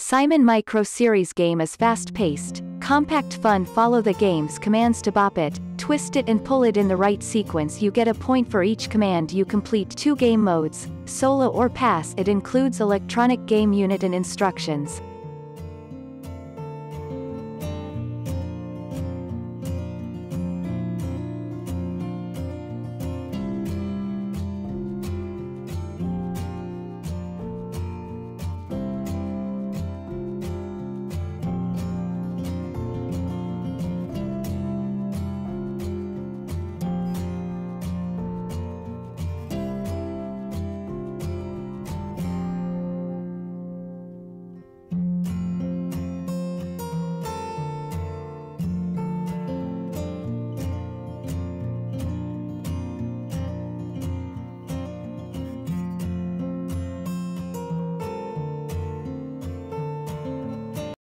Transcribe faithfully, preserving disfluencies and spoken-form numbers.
Simon Micro Series Game is fast-paced, compact fun. Follow the game's commands to bop it, twist it and pull it in the right sequence. You get a point for each command you complete. Two game modes, solo or pass. It includes electronic game unit and instructions.